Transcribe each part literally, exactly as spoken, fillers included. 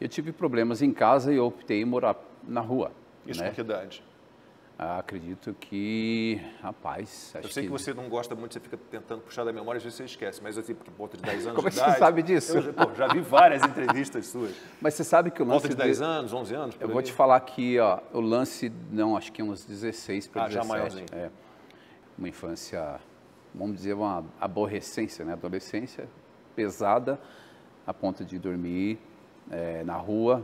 eu tive problemas em casa e eu optei em morar na rua. Isso né? Com que idade? Ah, acredito que, rapaz... Acho eu sei que... que você não gosta muito, você fica tentando puxar da memória, às vezes você esquece, mas assim, por volta de dez anos Como de idade... Como você sabe disso? Eu já, pô, já vi várias entrevistas suas. Mas você sabe que o lance... Volta de dez anos, onze anos? Eu vou te falar que ó, o lance, não, acho que é uns dezesseis para dezessete. Ah, já maiorzinho. É, uma infância, vamos dizer, uma aborrecência, né? Adolescência pesada, a ponto de dormir é, na rua...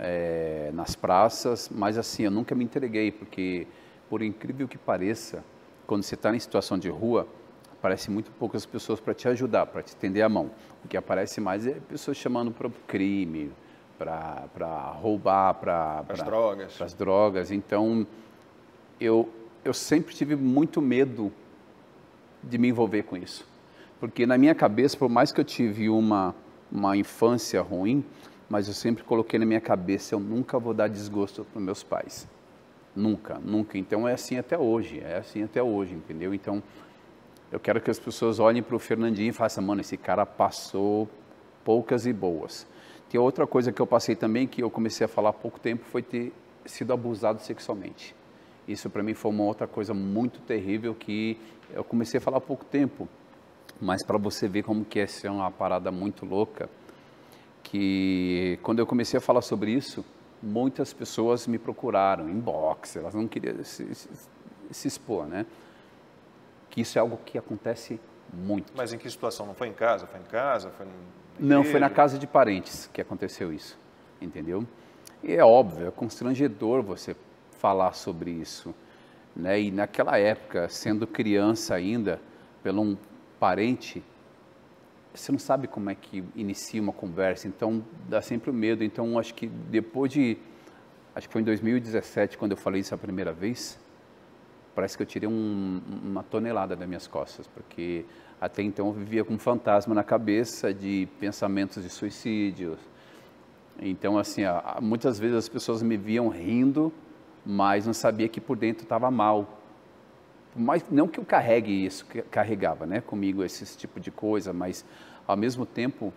É, nas praças, mas assim, eu nunca me entreguei, porque, por incrível que pareça, quando você está em situação de rua, aparecem muito poucas pessoas para te ajudar, para te estender a mão. O que aparece mais é pessoas chamando para o crime, para roubar, para as drogas. Para as drogas. Então, eu, eu sempre tive muito medo de me envolver com isso. Porque na minha cabeça, por mais que eu tive uma, uma infância ruim, mas eu sempre coloquei na minha cabeça, eu nunca vou dar desgosto para os meus pais. Nunca, nunca. Então, é assim até hoje, é assim até hoje, entendeu? Então, eu quero que as pessoas olhem para o Fernandinho e façam, mano, esse cara passou poucas e boas. Tem outra coisa que eu passei também, que eu comecei a falar há pouco tempo, foi ter sido abusado sexualmente. Isso para mim foi uma outra coisa muito terrível, que eu comecei a falar há pouco tempo. Mas para você ver como que é ser uma parada muito louca, que quando eu comecei a falar sobre isso, muitas pessoas me procuraram, inbox, elas não queriam se, se, se expor, né? Que isso é algo que acontece muito. Mas em que situação? Não foi em casa? Foi em casa? Foi no... Não, foi na casa de parentes que aconteceu isso, entendeu? E é óbvio, é constrangedor você falar sobre isso, né? E naquela época, sendo criança ainda, pelo um parente... Você não sabe como é que inicia uma conversa, então dá sempre o medo. Então, acho que depois de... Acho que foi em dois mil e dezessete, quando eu falei isso a primeira vez, parece que eu tirei um, uma tonelada das minhas costas, porque até então eu vivia com um fantasma na cabeça de pensamentos de suicídio. Então, assim, muitas vezes as pessoas me viam rindo, mas não sabia que por dentro estava mal. Mas não que eu carregue isso, que carregava né, comigo esse tipo de coisa, mas ao mesmo tempo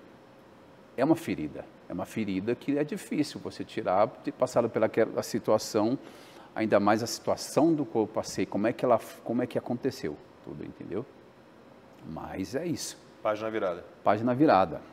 é uma ferida. É uma ferida que é difícil você tirar, ter passado pelaquela situação, ainda mais a situação do que eu passei, como é que, ela, como é que aconteceu tudo, entendeu? Mas é isso. Página virada. Página virada.